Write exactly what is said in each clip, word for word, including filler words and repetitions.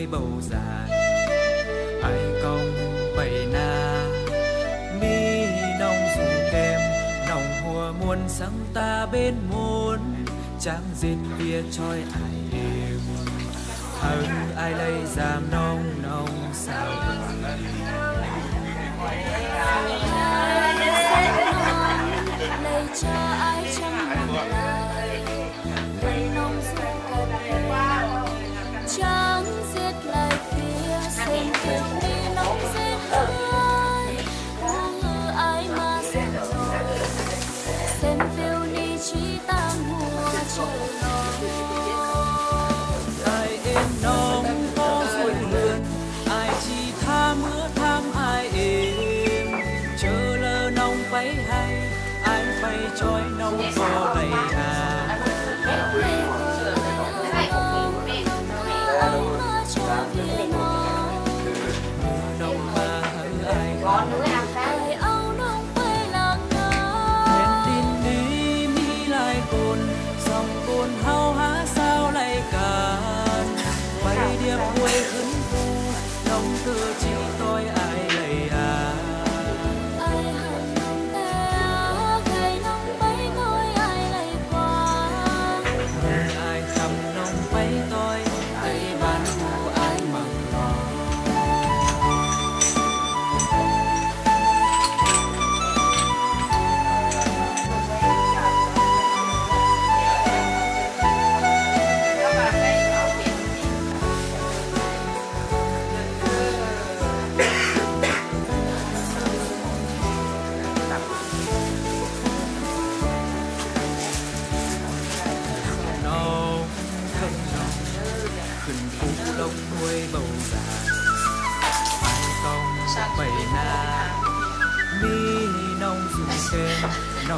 nơi bầu già ai công bảy na mi nồng dù kem nồng hùa muôn sáng ta bên môn tráng dệt bia trôi ai đêm hằng ai lấy giam nong nong sao lấy cho ai trong một lời lấy nong ruột cần trắng giết lại phía xanh cần đi nóng giết hơi u hư ai mà xem rồi xem phiêu đi trí tam mùa trời nóng ai em nóng có ruột lượn ai chỉ tha mưa tham ai em chờ lơ nong váy hay ai phải trói nong có đầy hà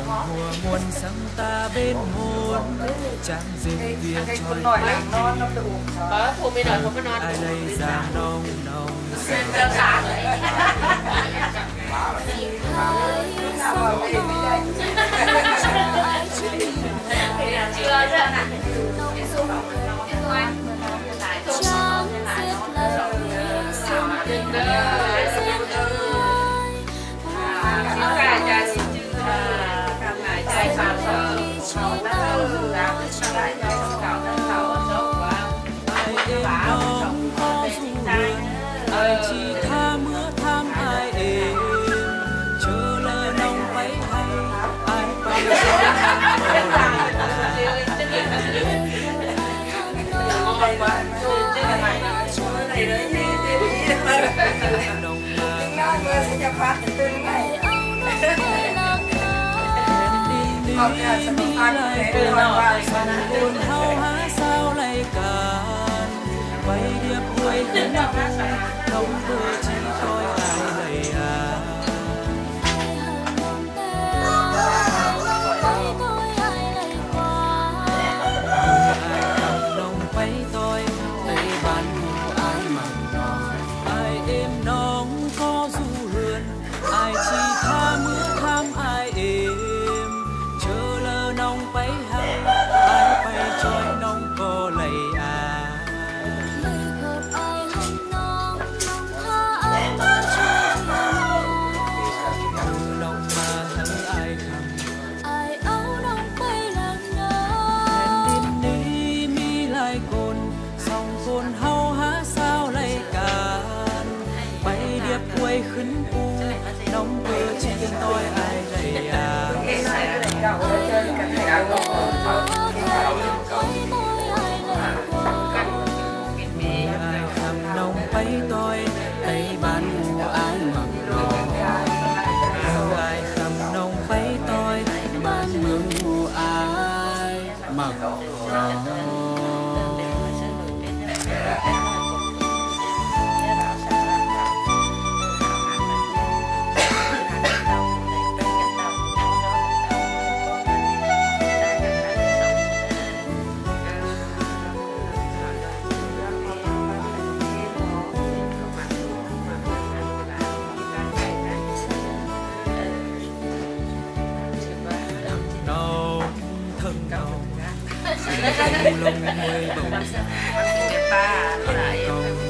nồng mùa muôn sáng ta bên hôn tráng dinh bia trôi đi ai lấy ra nồng nồng xem ra ra Hãy subscribe cho kênh Mai Sơn để không bỏ lỡ những video hấp dẫn. Hãy subscribe cho kênh Mai Sơn để không bỏ lỡ những video hấp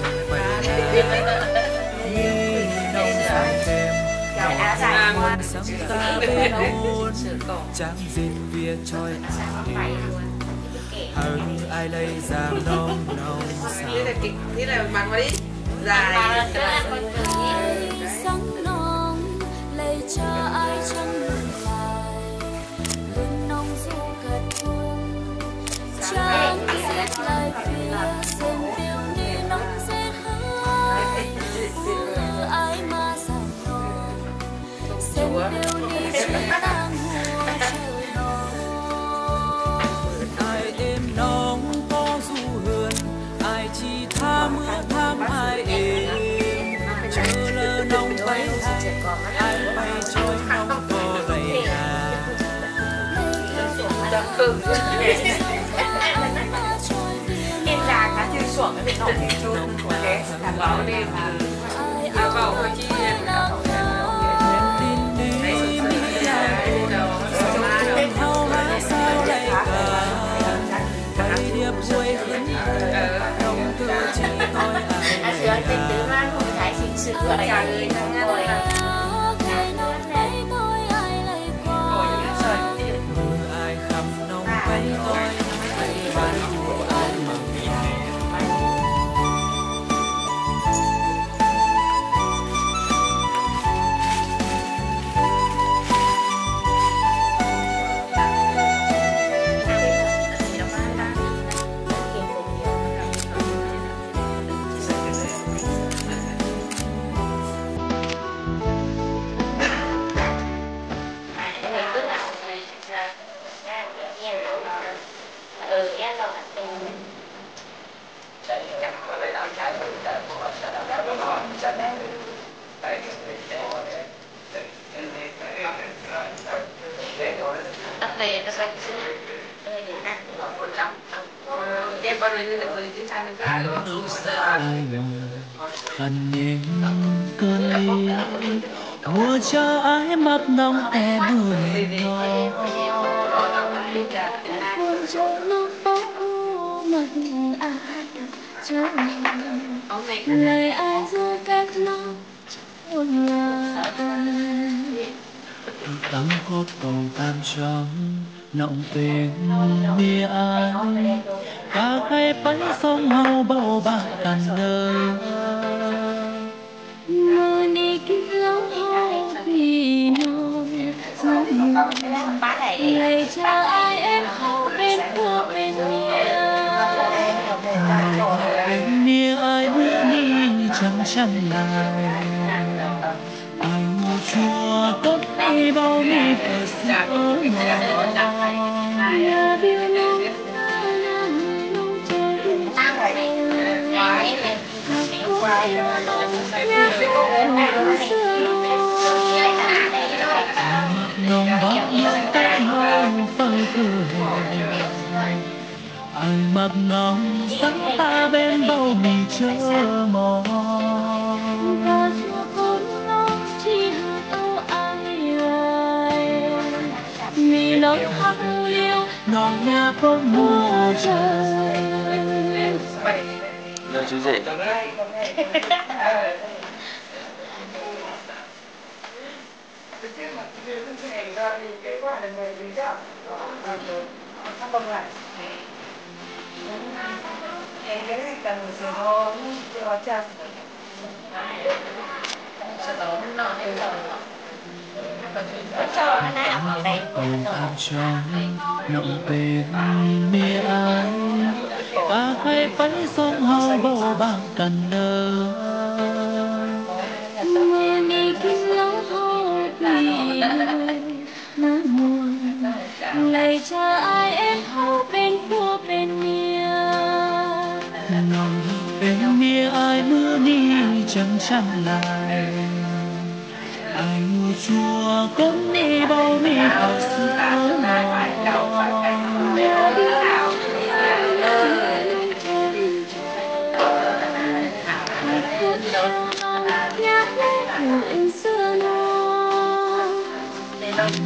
dẫn. lắm ta bên hôn chẳng dệt vía trôi hàng hằng ai lấy ra non non sao thế là bằng vào đi dài sáng non lấy cho ai trong lượn lại lưng nông du cật buồn chẳng dệt lại vía xem tiếng đi nắng rét hái như ai mà giàn non xem điều đi chơi ta mùa trời non ai đêm nóng có du hườn ai chỉ tha mưa tham ai êm chờ lơ nông bay ai bay trôi không có đầy hà. Xuống cái nó thì chôn cái đảm bảo đi mà yêu cầu thôi chi hận những cơn ly mùa cho ái mắt nóng e buồn đau buồn cho nó phố mình ai được chứ lời ai giữ cách nó buồn ngờ tắm có cầu tam trắng nọng tiếng đi ai và hay bánh sông hầu bao bạc tàn đời mơ đi kiếm hầu vì non ngày cha ai em bên bờ bên nia bên nia ai bước đi chẳng chẳng lại ai mua chùa tốt đi bao mi cờ xưa nhà biêu nông nông bắc nông tách nông phơi cửa ai mặc nóng sáng ta bên bầu mì chờ mò và xưa cũng nóng chỉ hạt âu ai ai mì nóng hắc liêu nóng nhà phố mùa trời lời chú rể. Và hay phải sông hầu bao bạc cần nơ mưa đi kinh lóng hầu vì nó buồn lạy cha ai em hầu bên vua bên nia nồng bên nia ai mưa đi chẳng chẳng lại ai ngủ chùa cũng đi bao mi học xưa mò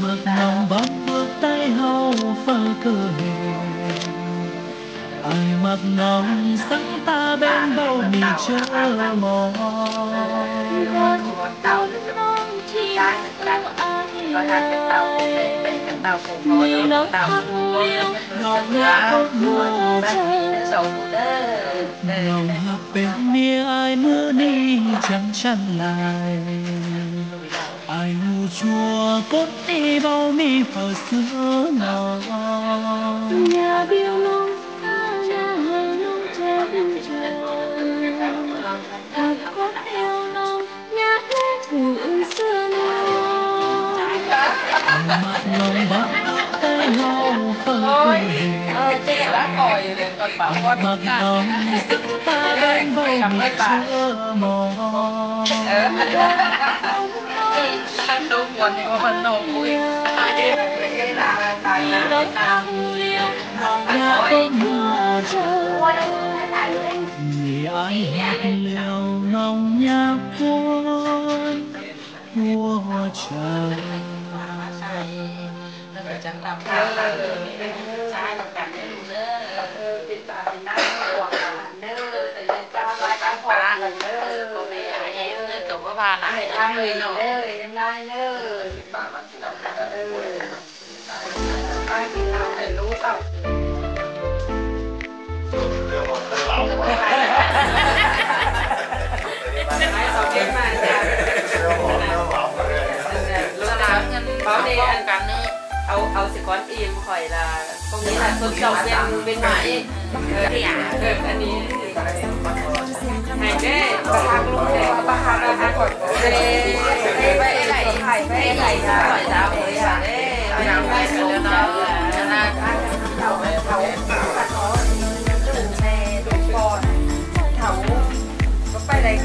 mực nồng bóng bước tay hầu phơi cửa ai mặc nồng sáng ta bên bầu mì chờ mò con non non chi đâu ai nồng hợp bên nia ai mưa đi chẳng chăn lại ai ngủ chùa cốt đi bao mi phở xưa nào nhà biêu long nhà hàng long cha biêu cha cốt yêu long nhà hát ngủ xưa nào mắt lòng bác tay lòng phở mặt nồng sức ta đang vô mì chơ mò đón thăng liêu nhà có mưa trâu mì ai hát liều lòng nhà cuốn mùa trời bà lại ăn người nọ ơi em lai nữa bà bắt đầu ai bị lao thì lú tao báo đi ăn cắn nữa áo áo sẽ có tiền khỏi là có nghĩa là cơm dầu bên bên ngoài cái à cái này này đấy bà hàng luôn đấy bà hàng là hàng của đây đây vậy này đây này hỏi giá với bà đấy nhà này nó là thầu thầu có từng xe đủ con thầu có phải đây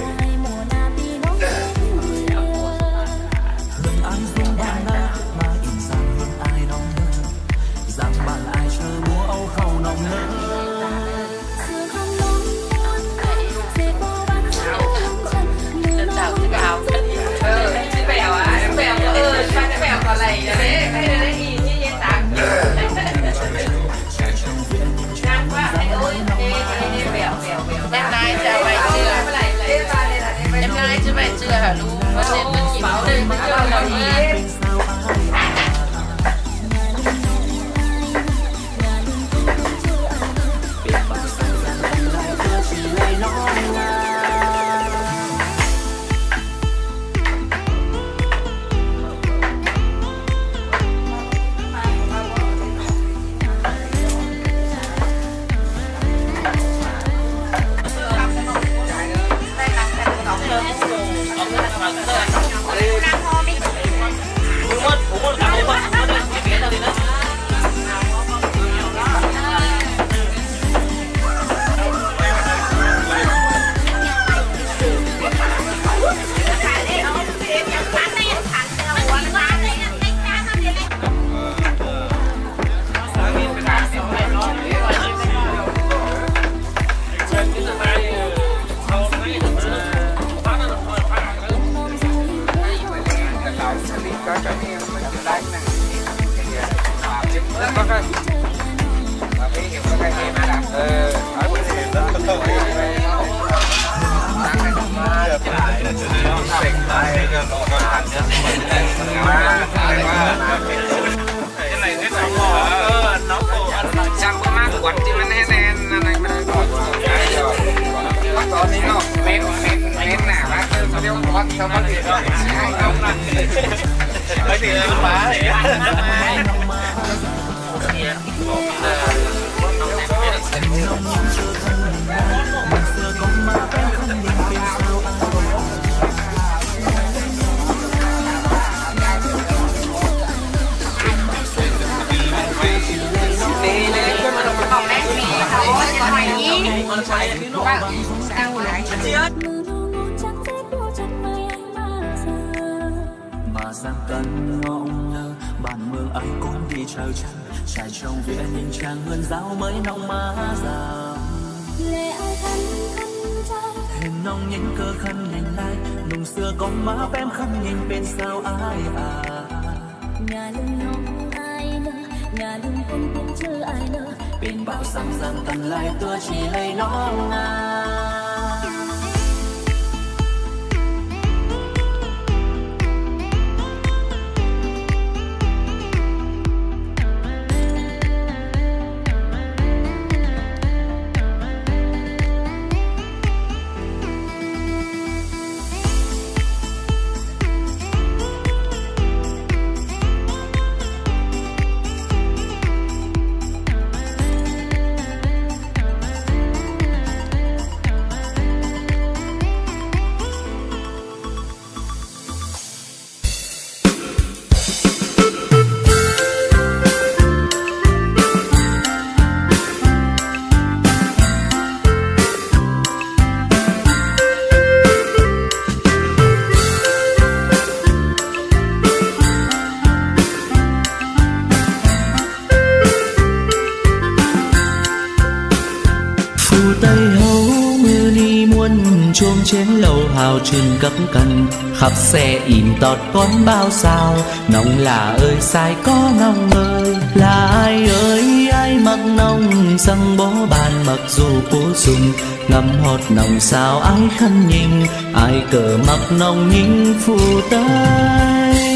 thao trường cấp cần khắp xe im tọt con bao sao. Nông là ơi sai có nông ơi, là ai ơi ai mặc nông răng bó bàn mặc dù cố dùng ngắm hót nông sao ai khăn nhìn ai cờ mặc nông nhìn phù tay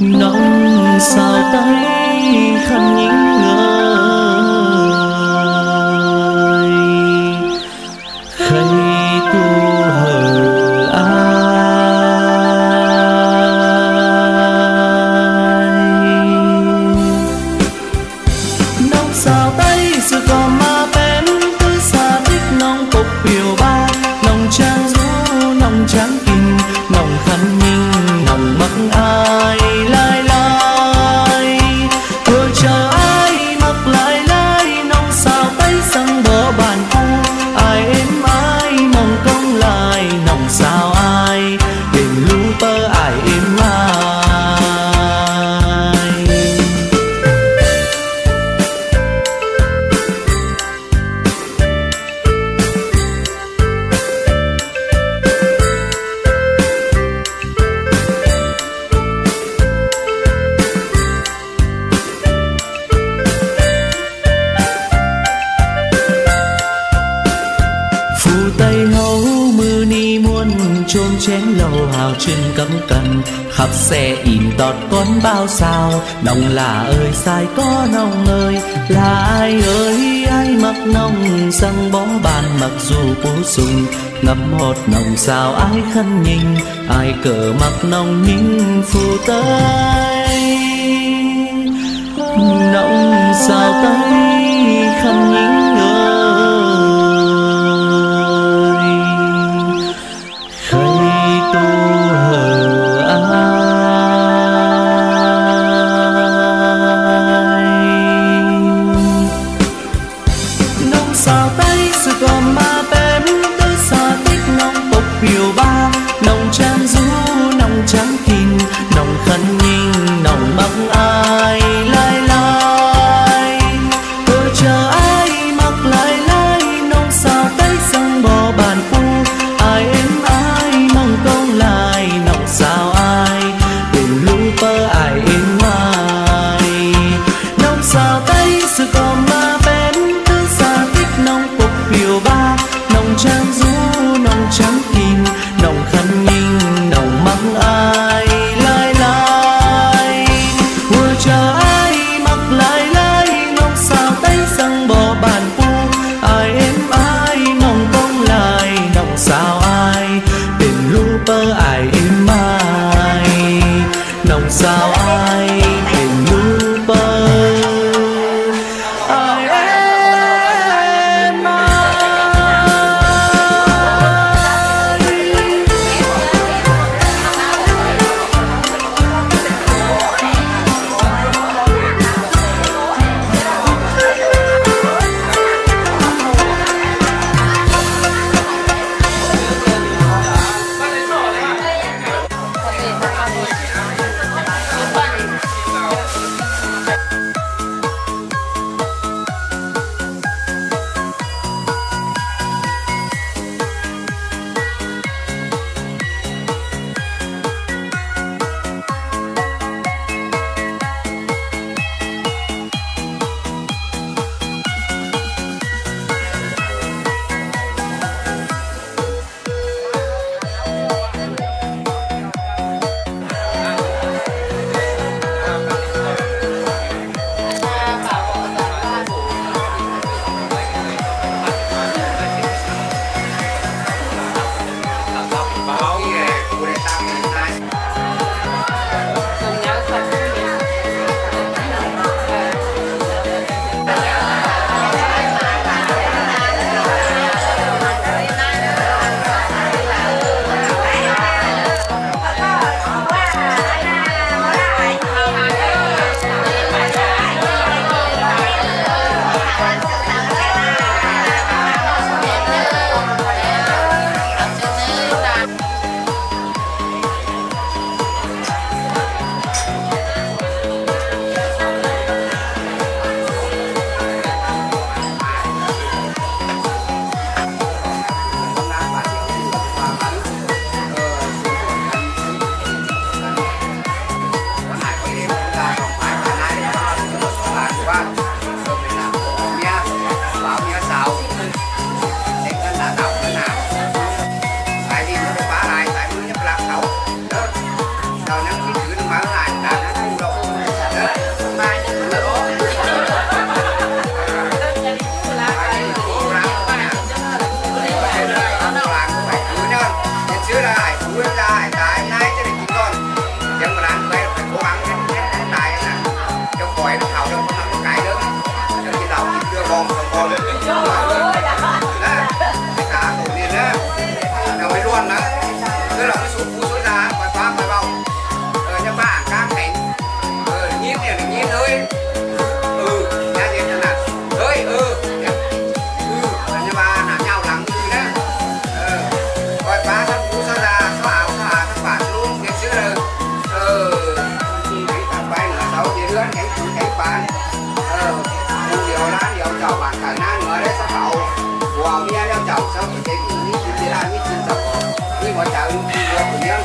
nông sao tay khăn nhìn bao sao. Nông là ơi sai có nông ơi, là ai ơi ai mặc nông răng bó bàn mặc dù cố dùng ngắm hót nông sao ai khăn nhìn ai cờ mặc nông nhìn phù tay nông sao tay khăn nhìn ơi. Nông trắng rú, nông trắng kim, nông khăn ninh, nông lại nguyên là hải tái nay cho đến chín con. Nhưng mà đang đây phải cố gắng hết hết tái là trong coi nó tháo được con năm cái nữa. Cho chị Thảo chị đưa con con con lên. Đấy, cá cổ liền á. Nó mới luôn đó. Tức là cái số phú số giá và phá phải vòng. Rồi cho ba các cánh. Ờ nhíp này là nhíp thôi. Hãy subscribe cho kênh Ghiền Mì Gõ để không bỏ lỡ những video hấp dẫn.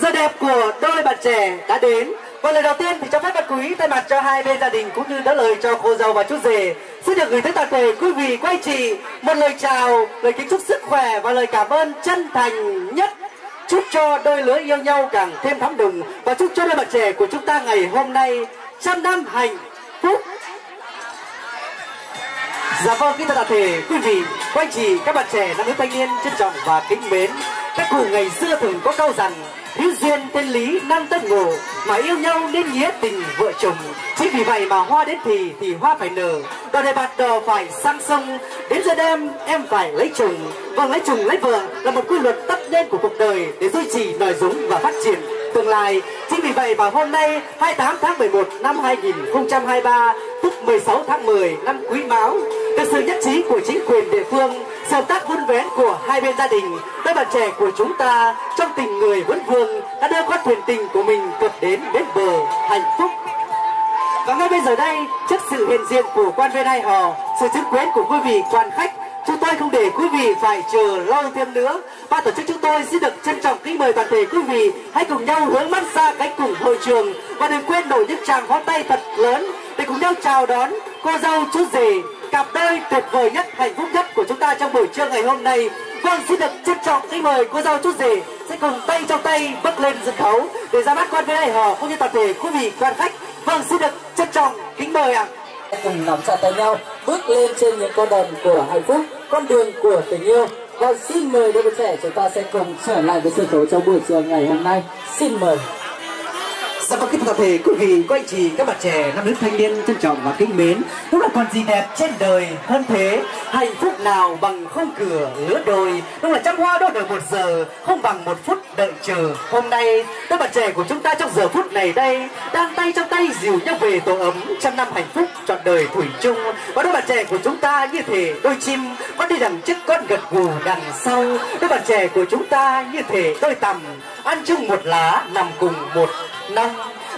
Giờ đẹp của đôi bạn trẻ đã đến. Và lời đầu tiên thì cho phép bạn quý thay mặt cho hai bên gia đình cũng như đã lời cho cô dâu và chú rể xin được gửi tới toàn thể quý vị quý anh chị một lời chào, lời kính chúc sức khỏe và lời cảm ơn chân thành nhất. Chúc cho đôi lứa yêu nhau càng thêm thắm đừng và chúc cho đôi bạn trẻ của chúng ta ngày hôm nay trăm năm hạnh phúc. Dạ vâng, kính thưa toàn thể quý vị, quý anh chị, các bạn trẻ, nam nữ thanh niên trân trọng và kính mến. Các cụ ngày xưa thường có câu rằng: hữu duyên tên lý nam tân ngộ, mà yêu nhau nên nghĩa tình vợ chồng. Chính vì vậy mà hoa đến thì thì hoa phải nở, đò đề bạt đò phải sang sông, đến giờ đêm em phải lấy chồng. Vâng, lấy chồng lấy vợ là một quy luật tất nhiên của cuộc đời để duy trì nòi giống và phát triển tương lai. Chính vì vậy mà hôm nay hai mươi tám tháng mười một năm hai nghìn không trăm hai mươi ba, tức mười sáu tháng mười năm Quý Mão, được sự nhất trí của chính quyền địa phương, sự hợp tác vun vén của hai bên gia đình, đôi bạn trẻ của chúng ta trong tình người vấn vương đã đưa con thuyền tình của mình cập đến bến bờ hạnh phúc. Và ngay bây giờ đây, trước sự hiện diện của quan viên hai họ, sự chứng kiến của quý vị quan khách, chúng tôi không để quý vị phải chờ lâu thêm nữa. Ban tổ chức chúng tôi xin được trân trọng kính mời toàn thể quý vị hãy cùng nhau hướng mắt ra cánh cùng hội trường và đừng quên nổi những tràng pháo tay thật lớn để cùng nhau chào đón cô dâu chú rể, cặp đôi tuyệt vời nhất, hạnh phúc nhất của chúng ta trong buổi trưa ngày hôm nay. Vâng, xin được trân trọng kính mời cô dâu chú rể sẽ cùng tay trong tay bước lên sân khấu để ra mắt quan viên hai họ cũng như toàn thể quý vị quan khách. Vâng, xin được trân trọng kính mời ạ. Cùng nắm chặt tay nhau bước lên trên những con đường của hạnh phúc, con đường của tình yêu. Và xin mời đôi bạn trẻ chúng ta sẽ cùng trở lại với sân khấu trong buổi trưa ngày hôm nay. Xin mời. Dạ vâng, kính thưa toàn thể quý vị, quý anh chị, các bạn trẻ, nam nữ thanh niên trân trọng và kính mến. Đúng là còn gì đẹp trên đời hơn thế, hạnh phúc nào bằng khung cửa lứa đôi. Đúng là trăm hoa đua nở một giờ, không bằng một phút đợi chờ. Hôm nay, đôi bạn trẻ của chúng ta trong giờ phút này đây đang tay trong tay dìu nhau về tổ ấm trăm năm hạnh phúc trọn đời thủy chung. Và đôi bạn trẻ của chúng ta như thể đôi chim vẫn đi đằng trước con gật gù đằng sau. Đôi bạn trẻ của chúng ta như thể đôi tằm ăn chung một lá, nằm cùng một năm.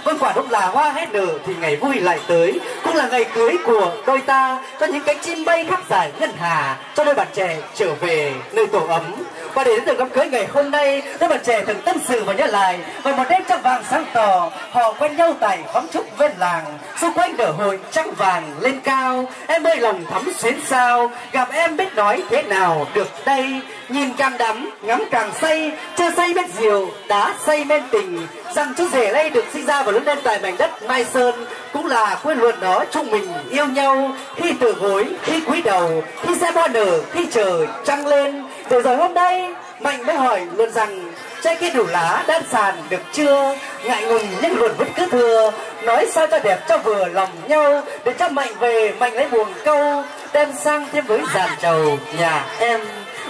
Vâng, quả đúng là hoa hết nở thì ngày vui lại tới, cũng là ngày cưới của đôi ta, cho những cánh chim bay khắp giải ngân hà, cho đôi bạn trẻ trở về nơi tổ ấm. Và để đến được đám cưới ngày hôm nay, đôi bạn trẻ thường tâm sự và nhớ lại về một đêm trăng vàng sáng tỏ, họ quen nhau tại khóm trúc ven làng, xung quanh nở hội trăng vàng lên cao. Em ơi lòng thắm xuyến sao, gặp em biết nói thế nào được đây. Nhìn càng đắm, ngắm càng say, chưa say bên rượu, đã say bên tình. Rằng chú rể đây được sinh ra và lớn lên tại mảnh đất Mai Sơn, cũng là quê luận đó chúng mình yêu nhau. Khi từ gối, khi cúi đầu, khi xe bo nở, khi chờ trăng lên. Rồi rồi hôm nay, Mạnh mới hỏi luôn rằng: trái kia đủ lá đan sàn được chưa? Ngại ngùng nhưng luôn vẫn cứ thừa, nói sao cho đẹp cho vừa lòng nhau. Để cho Mạnh về, Mạnh lấy buồn câu, đem sang thêm với dàn trầu nhà em.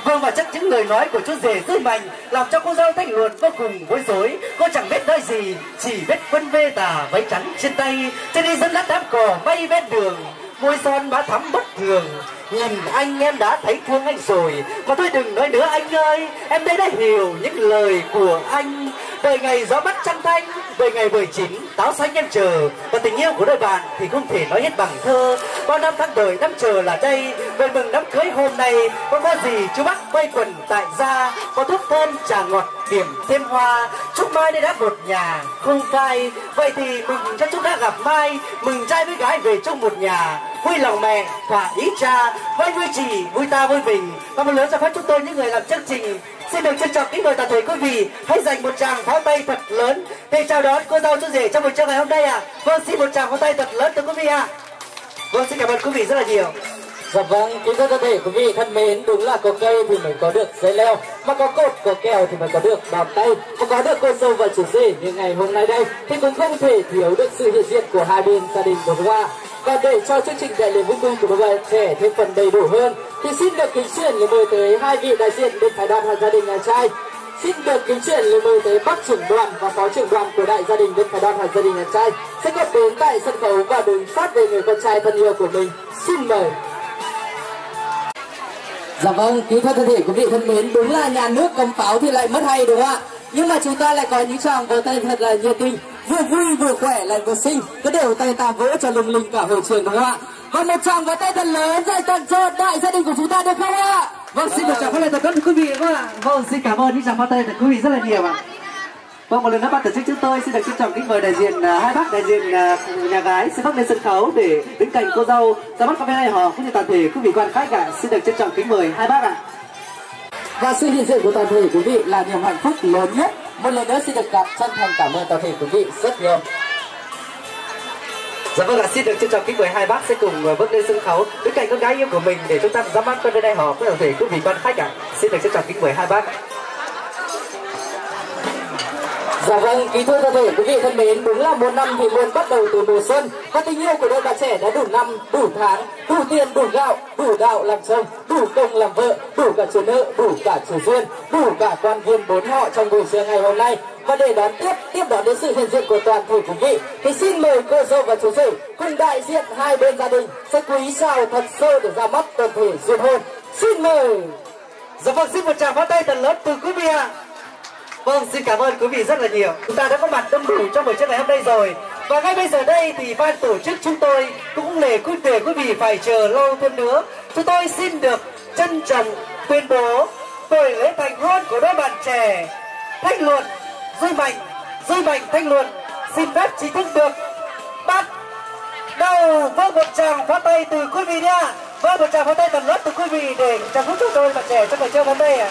Vâng, và chắc những lời nói của chú rể Duy Mạnh làm cho cô dâu Thanh Luận vô cùng bối rối. Cô chẳng biết nói gì, chỉ biết vân vê tà váy trắng trên tay, trên đi dẫn lát đám cỏ bay ven đường, môi son má thắm bất thường. Nhìn anh em đã thấy thương anh rồi, và thôi đừng nói nữa anh ơi, em đây đã hiểu những lời của anh. Đời ngày gió bắt trăng thanh, đời ngày buổi chín táo xanh em chờ. Và tình yêu của đôi bạn thì không thể nói hết bằng thơ. Bao năm tháng đời năm chờ là đây, về mừng đám cưới hôm nay. Có có gì chú bác quay quần tại gia, có thuốc thơm trà ngọt điểm thêm hoa. Chúc mai đây đã một nhà không phai. Vậy thì mừng cho chúng đã gặp mai, mừng trai với gái về chung một nhà. Vui lòng mẹ, thỏa ý cha, vây vui chị, vui ta vui mình. Và một lớn cho phép chúng tôi những người làm chương trình xin được trân trọng kính mời toàn thể quý vị hãy dành một tràng pháo tay thật lớn để chào đón cô dâu chú rể trong buổi trưa ngày hôm nay ạ. À. Vâng, xin một tràng pháo tay thật lớn từ quý vị ạ. À. Vâng, xin cảm ơn quý vị rất là nhiều. Dạ vâng, kính thưa toàn thể quý vị thân mến, đúng là có cây thì mới có được dây leo, mà có cột, có kèo thì mới có được bàn tay, mà có được cô dâu và chú rể như ngày hôm nay đây thì cũng không thể thiếu được sự hiện diện của hai bên gia đình vừa qua. Và để cho chương trình đại lễ vui tươi của đôi bạn trẻ thêm phần đầy đủ hơn thì xin được kính chuyển lời mời tới hai vị đại diện bên phái đoàn Hội gia đình nhà trai. Xin được kính chuyển lời mời tới bác trưởng đoàn và phó trưởng đoàn của đại gia đình bên phái đoàn Hội gia đình nhà trai sẽ góp đến tại sân khấu và đứng sát về người con trai thân yêu của mình. Xin mời. Dạ vâng, kính thưa thân thể quý vị thân mến, đúng là nhà nước cấm pháo thì lại mất hay đúng không ạ? Nhưng mà chúng ta lại có những tràng vỗ tay thật là nhiệt tình, vừa vui vừa khỏe lại vừa xinh, cứ đều tay ta vỗ cho lung linh cả hội trường đúng không ạ? Còn một tràng vỗ tay thật lớn dành tặng cho đại gia đình của chúng ta được không ạ? Vâng, xin một tràng vỗ tay thật lớn quý vị các ạ. Vâng, xin cảm ơn những tràng vỗ tay thật quý vị rất là nhiều ạ. Vâng, một lần nữa ban tổ chức chúng tôi xin được trân trọng kính mời đại diện uh, hai bác đại diện uh, nhà gái xin bác lên sân khấu để đứng cạnh cô dâu ra mắt cặp bên này họ cũng như toàn thể quý vị quan khách ạ. Xin được trân trọng kính mời hai bác ạ. Và sự hiện diện của toàn thể quý vị là niềm hạnh phúc lớn nhất. Một lần nữa xin được cảm chân thành cảm ơn toàn thể quý vị rất nhiều. Dạ vâng ạ, xin được trân trọng kính mời hai bác sẽ cùng bước lên sân khấu đứng cạnh con gái yêu của mình để chúng ta ra mắt con bên đây họ cũng toàn thể quý vị quan khách ạ. Xin được trân trọng kính mời hai bác. Dạ vâng, kính thưa toàn thể quý vị thân mến, đúng là một năm thì luôn bắt đầu từ mùa xuân. Và tình yêu của đôi bạn trẻ đã đủ năm, đủ tháng, đủ tiền, đủ gạo, đủ đạo làm chồng, đủ công làm vợ, đủ cả chủ nợ, đủ cả chủ duyên, đủ cả quan viên bốn họ trong buổi trưa ngày hôm nay. Và để đón tiếp, tiếp đón đến sự hiện diện của toàn thể quý vị thì xin mời cô dâu và chú rể cùng đại diện hai bên gia đình sẽ quý chào thật sâu để ra mắt toàn thể duyên hôn. Xin mời. Dạ vâng, xin một tràng pháo tay thật lớn từ quý vị ạ. Vâng, xin cảm ơn quý vị rất là nhiều. Chúng ta đã có mặt đông đủ trong buổi trưa ngày hôm nay rồi. Và ngay bây giờ đây thì ban tổ chức chúng tôi cũng để quý để quý vị phải chờ lâu thêm nữa. Chúng tôi xin được trân trọng tuyên bố buổi lễ thành hôn của đôi bạn trẻ Thanh Luận, Duy Mạnh, Duy Mạnh Thanh Luận xin phép chính thức được bắt đầu. Vâng, một tràng pháo tay từ quý vị nha. Vâng, một tràng pháo tay tầm lớp từ quý vị để chào phúc chúng tôi bạn trẻ trong buổi trưa hôm nay ạ.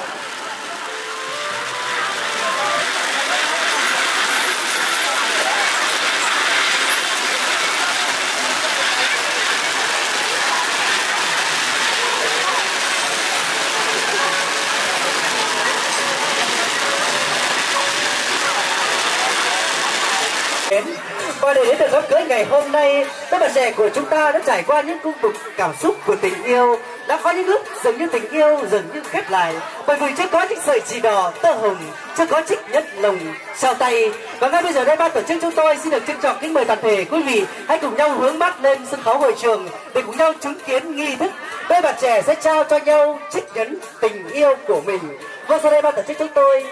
Và để đến được đám cưới ngày hôm nay, các bạn trẻ của chúng ta đã trải qua những cung bậc cảm xúc của tình yêu, đã có những lúc dường như tình yêu dường như khép lại, bởi vì chưa có những sợi chỉ đỏ tơ hồng, chưa có chiếc nhẫn lồng sao tay. Và ngay bây giờ đây ban tổ chức chúng tôi xin được trân trọng kính mời toàn thể quý vị hãy cùng nhau hướng mắt lên sân khấu hội trường để cùng nhau chứng kiến nghi thức đôi bạn trẻ sẽ trao cho nhau chiếc nhẫn tình yêu của mình. Và sau đây ban tổ chức chúng tôi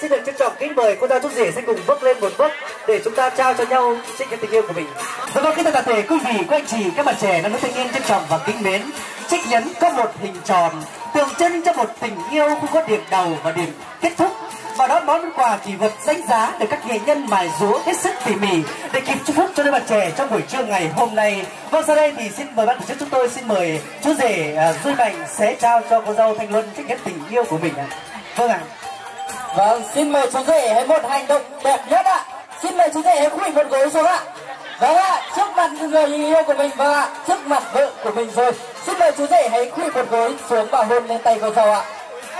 xin được trân trọng kính mời cô dâu chú rể sẽ cùng bước lên một bước để chúng ta trao cho nhau chiếc nhẫn tình yêu của mình. Và vâng, kính thưa toàn thể quý vị, quý anh chị, các bạn trẻ đang rất thanh niên trân trọng và kính mến. Chiếc nhẫn có một hình tròn tượng trưng cho một tình yêu không có điểm đầu và điểm kết thúc. Và đó món quà kỷ vật danh giá được các nghệ nhân mài dúa hết sức tỉ mỉ để kịp chúc phúc cho đôi bạn trẻ trong buổi trưa ngày hôm nay. Vâng, sau đây thì xin mời ban tổ chức chúng tôi xin mời chú rể uh, Duy Mạnh sẽ trao cho cô dâu Thanh Luân chiếc nhẫn tình yêu của mình ạ. Vâng ạ. Vâng, xin mời chú rể hãy một hành động đẹp nhất ạ. Xin mời chú rể hãy khuỵu một gối xuống ạ. Vâng ạ, trước mặt người yêu của mình và trước mặt vợ của mình rồi. Xin mời chú rể hãy khuỵu một gối xuống và hôn lên tay cô dâu ạ.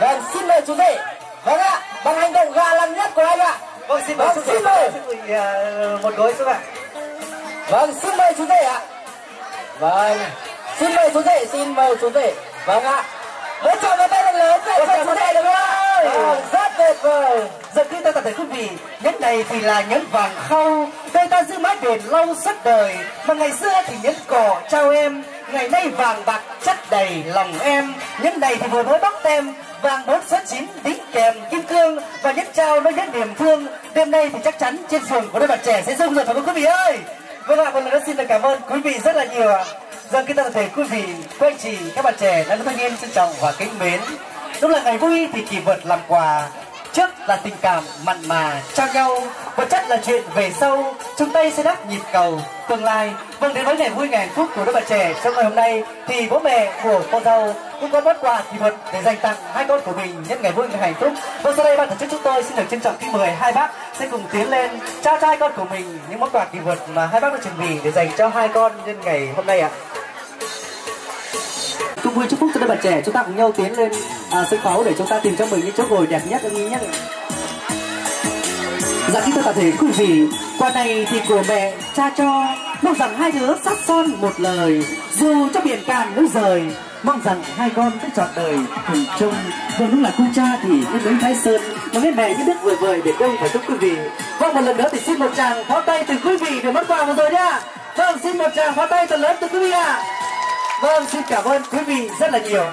Vâng, xin mời chú rể. Vâng ạ, bằng hành động ga lăng nhất của anh ạ. Vâng, xin mời, vâng, xin mời. Mình, uh, một gối xuống ạ. Vâng, xin mời chú rể ạ. Vâng, xin mời chú rể, xin mời chú rể. Vâng ạ. Một tràng vỗ tay thật lớn dành cho chú rể được không? Vâng, rất tuyệt vời. Giờ khi ta tập thể quý vị, nhẫn này thì là nhẫn vàng khâu, đời ta giữ mãi bền lâu suốt đời. Mà ngày xưa thì nhẫn cỏ trao em, ngày nay vàng bạc chất đầy lòng em. Nhẫn này thì vừa mới bóc tem, vàng bốn số chín đính kèm kim cương và nhẫn trao nó nhẫn niềm thương. Đêm nay thì chắc chắn trên phường của đôi bạn trẻ sẽ rung rồi phải không quý vị ơi? Vâng ạ, một lần nữa xin được cảm ơn quý vị rất là nhiều ạ. Vâng, kính thưa toàn thể quý vị, quý anh chị, các bạn trẻ đã thanh niên trân trọng và kính mến. Đúng là ngày vui thì kỷ vật làm quà, trước là tình cảm mặn mà trao nhau, vật chất là chuyện về sau, chúng ta sẽ đắp nhịp cầu tương lai. Vâng, đến với ngày vui ngày hạnh phúc của đôi bạn trẻ trong ngày hôm nay thì bố mẹ của cô dâu cũng có món quà kỷ vật để dành tặng hai con của mình nhân ngày vui ngày hạnh phúc. Vâng, sau đây ban tổ chức chúng tôi xin được trân trọng kính mời hai bác sẽ cùng tiến lên trao cho hai con của mình những món quà kỷ vật mà hai bác đã chuẩn bị để dành cho hai con nhân ngày hôm nay ạ. À, cũng vui chúc phúc cho các bạn trẻ, chúng ta cùng nhau tiến lên à, sân khấu để chúng ta tìm cho mình những chỗ ngồi đẹp nhất, ưng ý nhất. Dạ kính thưa toàn thể quý vị, quà này thì của mẹ cha cho, mong rằng hai đứa sắt son một lời, dù cho biển cạn núi rời, mong rằng hai con sẽ trọn đời cùng chung. Vâng, đúng là cô cha thì biết đến Mai Sơn, mà biết mẹ biết đức vừa vời để đâu phải chúc quý vị. Vâng, một lần nữa thì xin một tràng pháo tay từ quý vị để mất quà vừa rồi nha. Vâng, xin một tràng pháo tay thật lớn từ quý vị ạ. Vâng, xin cảm ơn quý vị rất là nhiều.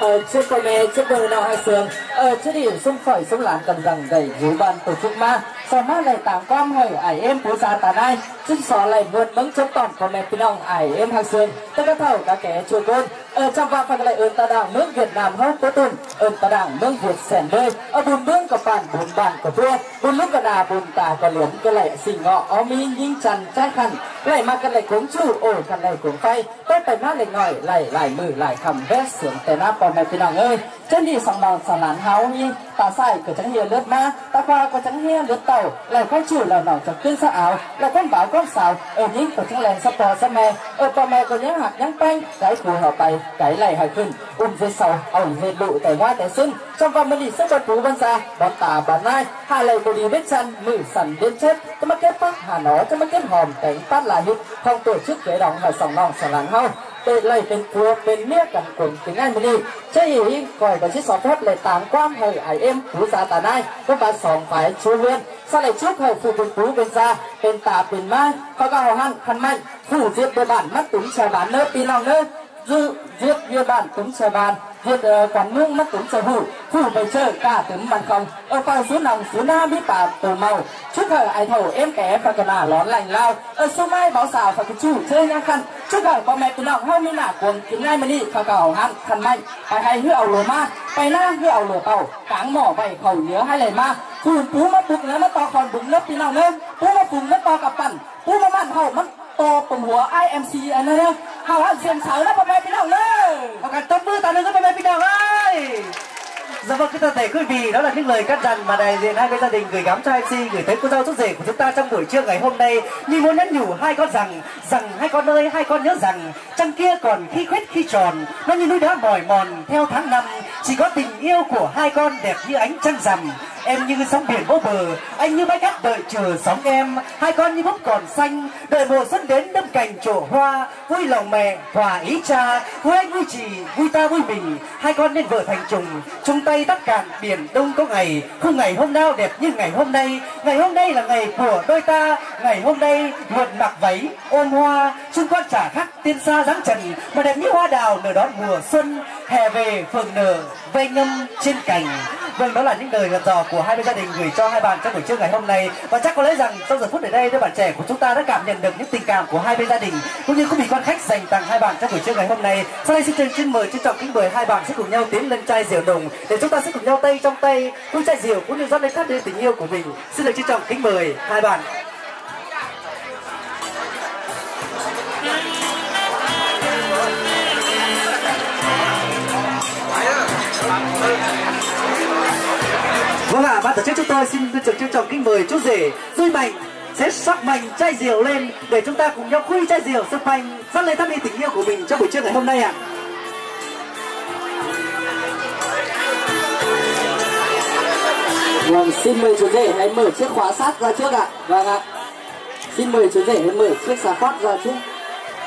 Ờ, chúc cô mẹ, chúc cô nào hai sướng. ở trên điểm sông phởi sông láng cần rằng gầy dưới bàn tổ chức ma sau mắt này tám con hỏi ải em bố già tàn ai chân xó này vượt bấng chống tổng của mẹ pin ông ải em hàng xương tất cả thầu các kẻ chùa côn ở trong vạn phật lại ơn ta đảng nước Việt Nam hết cố tùng ơn ta đảng nước Việt sẻn đơi ở bùn bương của phản bùn bàn của vua bùn lúc cả đà bùn tà của liếm cái lại xình ngọ ó mi nhinh chằn trái khăn lại mà cái lại cuống chủ ổ khăn này cuống phay tốt tài mát lại ngòi lại lại mử lại khầm vét sướng tài nát còn mẹ pin ông ơi chân đi sòng đòn sòng lán háo nhi ta sai của trắng hia lướt ma ta qua có trắng hia lướt tàu lại có chủ là nòng trắng tuyên sắc áo lại con bảo con sào ở những của trắng lèn sắp tò sắp me ở tò me có những hạt nhãn panh cái cù họ tay cái này hải khinh um dưới sầu ổng hệt lụ tài ngoại tài xuân trong vòng mình đi sức bật phú văn gia bọn tà bọn nai hai lời của đi biết chăn mử sần đến chết cho mắc kết phát hà nó cho mắc kết hòm cánh phát là hít không tổ chức kế đóng ở sòng nòng sòng lán hao tên lầy tên cua tên miếc cằn cuồng tiếng Anh mình đi chơi gì gọi và chiếc sọt phép lầy tám quan hời ải em phú gia tà nai có ba sòng phải chúa viên sau này trước hời phụ quân phú bên gia tên tà bên mai có cả hò hăng khăn mạnh phủ diệt về bản mắt túng chào bán nơ pin lòng nơ dự viết viên bản túng xe bàn viết uh, quán nước mắt túng xe hủ phủ bày chơi cả tấm bàn không ở phao xuống nòng xuống na biết bà tổ màu trước hở ai thầu em ké và cần ả lón lành lao ở số mai báo xào và cái chủ chơi nha khăn trước hở có mẹ túng nòng hao mi nả cuồng tiếng ngay mà đi và cầu hăng khăn mạnh bài hay hứa ẩu lồ ma bài la hứa ẩu lồ tàu cáng mỏ bày khẩu nhớ hai lời ma phùn phú mắt bụng nó mắt to còn bụng lớp tí nào lên phú mắt phùn mắt to cặp tẩn phú mắt mặn hậu mắt to cùng húa i em xê anh ơi hào hạng diện sáu đó bọn mẹ pin đồng lên và cả tốt mưa ta đưa cho bọn mẹ pin đồng ơi. Dạ vâng, kính thưa quý vị, đó là những lời căn dặn mà đại diện hai bên gia đình gửi gắm cho em xê, gửi tới cô dâu chú rể của chúng ta trong buổi trưa ngày hôm nay. Nhưng muốn nhắn nhủ hai con rằng, rằng hai con ơi, hai con nhớ rằng trăng kia còn khi khuyết khi tròn, nó như núi đá mỏi mòn theo tháng năm. Chỉ có tình yêu của hai con đẹp như ánh trăng rằm. Em như sóng biển vỗ bờ, anh như bãi cát đợi chờ sóng em. Hai con như búp còn xanh, đợi mùa xuân đến đâm cành trổ hoa. Vui lòng mẹ, hòa ý cha, vui anh vui chị, vui ta vui mình. Hai con nên vợ thành chồng, chung tay tắt cạn biển đông có ngày. Không ngày hôm nào đẹp như ngày hôm nay. Ngày hôm nay là ngày của đôi ta. Ngày hôm nay mượt mặc váy, ôm hoa. Chung con chả khác tiên xa dáng trần, mà đẹp như hoa đào nở đón mùa xuân. Hè về phường nở, vây ngâm trên cành. Vâng, đó là những lời dặn dò của hai bên gia đình gửi cho hai bạn trong buổi trưa ngày hôm nay. Và chắc có lẽ rằng trong giờ phút đến đây, đôi bạn trẻ của chúng ta đã cảm nhận được những tình cảm của hai bên gia đình cũng như quý vị quan khách dành tặng hai bạn trong buổi trưa ngày hôm nay. Sau đây xin chân mời trân trọng kính mời hai bạn sẽ cùng nhau tiến lên chai rượu đồng để chúng ta sẽ cùng nhau tay trong tay uống chai rượu cũng như rót lên khát lên tình yêu của mình. Xin được trân trọng kính mời hai bạn. Vâng ạ, ban tổ chức chúng tôi xin trân trọng trân trọng kính mời chú rể Duy Mạnh sẽ sắc mạnh chai rượu lên để chúng ta cùng nhau khui chai rượu sắc mạnh dắt lên thắp lên tình yêu của mình trong buổi trưa ngày hôm nay ạ. À. Vâng, xin mời chú rể hãy mở chiếc khóa sắt ra trước ạ. À. Vâng ạ. Xin mời chú rể hãy mở chiếc xà phát ra trước.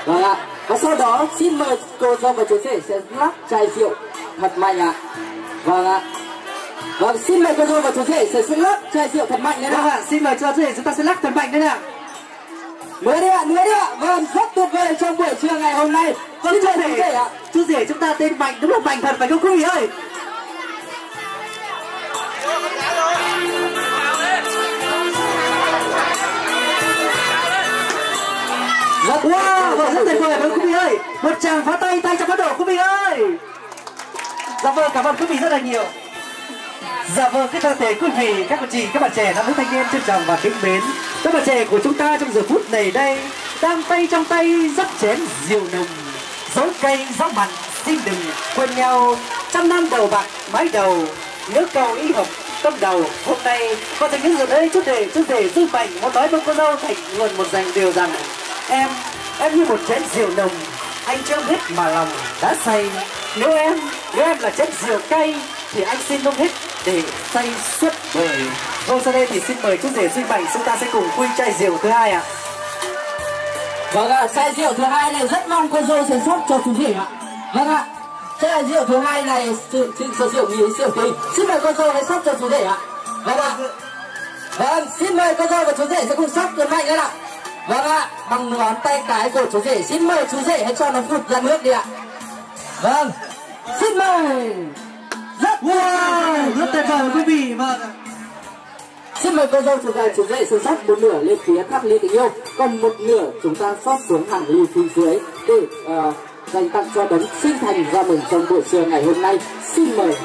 Vâng ạ. Và sau đó xin mời cô dâu và chú rể sẽ lắc chai rượu thật mạnh ạ. À. Vâng ạ. Vâng, xin mời cô dâu và chú rể sẽ sẽ lắc chai rượu thật mạnh đấy ạ. Vâng, xin mời cho chú rể chúng ta sẽ lắc thật mạnh đấy ạ. Mới đi ạ, mới đi ạ. Vâng, rất tuyệt vời trong buổi trưa ngày hôm nay. Vâng, xin mời chú rể ạ. Chú rể chúng ta tên Mạnh, đúng là Mạnh thật phải không quý vị ơi? Wow, vâng, rất tuyệt vời với quý vị ơi. Một tràng phá tay, tay trong bắt đổ quý vị ơi. Dạ vâng, cảm ơn quý vị rất là nhiều. Dạ vâng, kính thưa quý vị, các bạn chị, các bạn trẻ, nam nữ thanh niên trân trọng và kính mến. Các bạn trẻ của chúng ta trong giờ phút này đây đang tay trong tay dắt chén rượu nồng, dấu cây, dấu mặn, xin đừng quên nhau. Trăm năm đầu bạc, mái đầu, nước cầu y hồng, tâm đầu. Hôm nay có thành những giờ đây chút để chút để Duy Mạnh muốn nói với cô dâu Thành Luận một dành điều rằng em, em như một chén rượu nồng, anh chưa biết mà lòng đã say. Nếu em, nếu em là chén rượu cay thì anh xin không hết để say suốt đời. Vâng, sau đây thì xin mời chú rể Duy Mạnh chúng ta sẽ cùng khui chai rượu thứ hai ạ. À. Vâng ạ, à, chai rượu thứ hai này rất mong cô dâu sẽ rót cho chú rể ạ. Vâng ạ, à, chai rượu thứ hai này sự rượu nghĩ rượu tình. Xin mời cô dâu hãy rót cho chú rể ạ. Vâng ạ. À. Vâng, xin mời cô dâu và chú rể sẽ cùng rót cho Mạnh đấy ạ. Vâng ạ, à, bằng ngón tay cái của chú rể xin mời chú rể hãy cho nó phụt ra nước đi ạ. Vâng, xin mời. Rất wow, rất tuyệt vời quý vị. Vâng, xin mời cô dâu chúng ta chuyển dậy sườn sắt một nửa lên phía tháp ly tình yêu, còn một nửa chúng ta xót xuống hàng ly phía dưới để uh, dành tặng cho đấng sinh thành ra mình trong buổi trưa ngày hôm nay. Xin mời.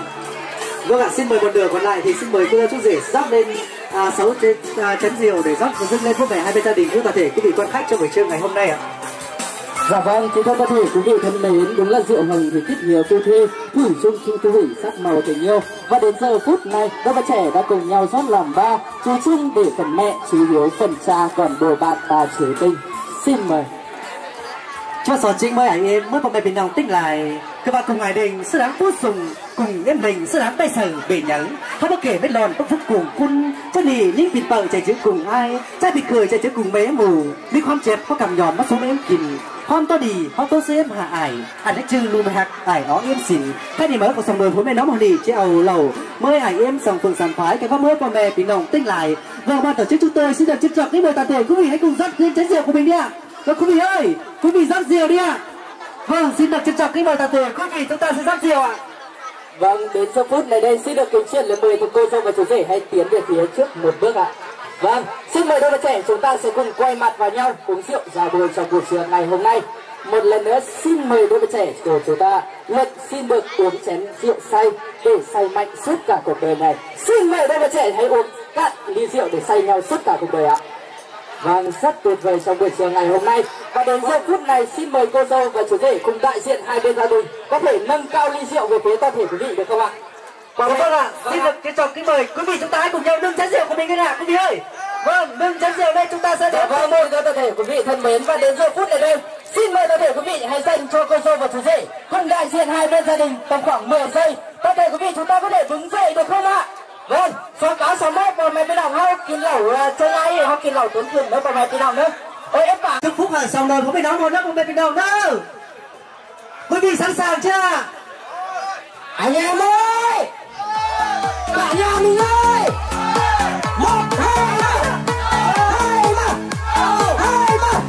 Vâng ạ, xin mời một nửa còn lại thì xin mời cô dâu chú rể rót lên à, sáu trên à, chén rượu để rót dâng lên phúc vẻ hai bên gia đình, toàn thể quý vị quan khách trong buổi trưa ngày hôm nay ạ. Dạ vâng, chúng ta có thể quý vị thân mến, đúng là rượu hồng thì tiết nhiều tư thế, thủy chung khi thu hủy sắc màu tình yêu. Và đến giờ phút này, đôi bạn trẻ đã cùng nhau rót làm ba, chú chung để phần mẹ, chú hiếu phần cha, còn đồ bạn ta chế tình. Xin mời. Cho sò chính mới ảnh em, mới phòng mẹ bình đồng tích lại. Các bạn cùng ngài đình, sư đáng phút dùng, cùng em mình sư đáng tay sở bể nhấn. Không có kể vết lòn, bốc phúc cùng quân, cho nì những vịt bờ chạy chữ cùng ai, trai bị cười chạy chữ cùng bé mù, đi khoan chẹp có cầm nhòm mắt xuống em kìm. Hôm to đi, hôm to xem hạ ải, ảnh trừ lùm hạc ải ó em xỉn. Cái này mới của sòng đồi phố mẹ nó màu nỉ treo lầu, mới ảnh em sòng phường sàn phái cái con mới của mẹ bình đồng tích lại. Và ban tổ chức chúng tôi xin được trân trọng những người tàn thể quý vị hãy cùng dắt lên chén rượu của mình đi ạ. Và quý vị ơi, quý vị dắt rượu đi ạ. Vâng, xin được trân trọng kính mời toàn thể quý vị, chúng ta sẽ dắt rượu ạ. Vâng, đến giờ phút này đây xin được kính chuyển lời mời của cô dâu và chú rể hãy tiến về phía trước một bước ạ. Vâng, xin mời đôi bạn trẻ chúng ta sẽ cùng quay mặt vào nhau uống rượu ra bồi trong buổi trưa ngày hôm nay. Một lần nữa xin mời đôi bạn trẻ của chúng ta Luận xin được uống chén rượu say để say mạnh suốt cả cuộc đời này. Xin mời đôi bạn trẻ hãy uống cạn ly rượu để say nhau suốt cả cuộc đời ạ. Vâng, rất tuyệt vời trong buổi chiều ngày hôm nay. Và đến giờ phút này xin mời cô dâu và chú rể cùng đại diện hai bên gia đình có thể nâng cao ly rượu về phía toàn thể quý vị được không ạ? Vâng, vâng ạ. Xin được trân trọng kính mời quý vị chúng ta hãy cùng nhau nâng chén rượu của mình lên ạ, quý vị ơi. Vâng, nâng chén rượu đây chúng ta sẽ đến với mời toàn thể quý vị thân mến. Và đến giờ phút này đây xin mời toàn thể quý vị hãy dành cho cô dâu và chú rể cùng đại diện hai bên gia đình tầm khoảng mười giây. Toàn thể quý vị chúng ta có thể đứng dậy được không ạ? Vâng, số cá sáu mét còn mày bên đồng hao kín lẩu chơi ai hao kín lẩu tuấn cường nữa còn mày bên đồng nữa. Ôi em bảo. Chúc phúc ở sau đời có bên đó còn nữa còn mày bên đồng nữa. Quý vị sẵn sàng chưa? Anh em ơi, cả nhà mình ơi. Một hai ba, hai ba, hai ba,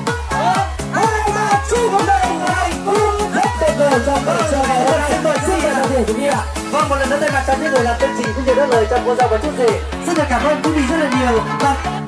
hai ba. Chúc mừng đời này cũng hết tuyệt vời trong buổi trưa ngày hôm nay. Xin mời xin mời toàn thể quý vị ạ. Vâng, một lần nữa thay mặt cho những người làm chương trình cũng như đáp lời cho cô dâu và chú rể, rất là cảm ơn quý vị rất là nhiều. Và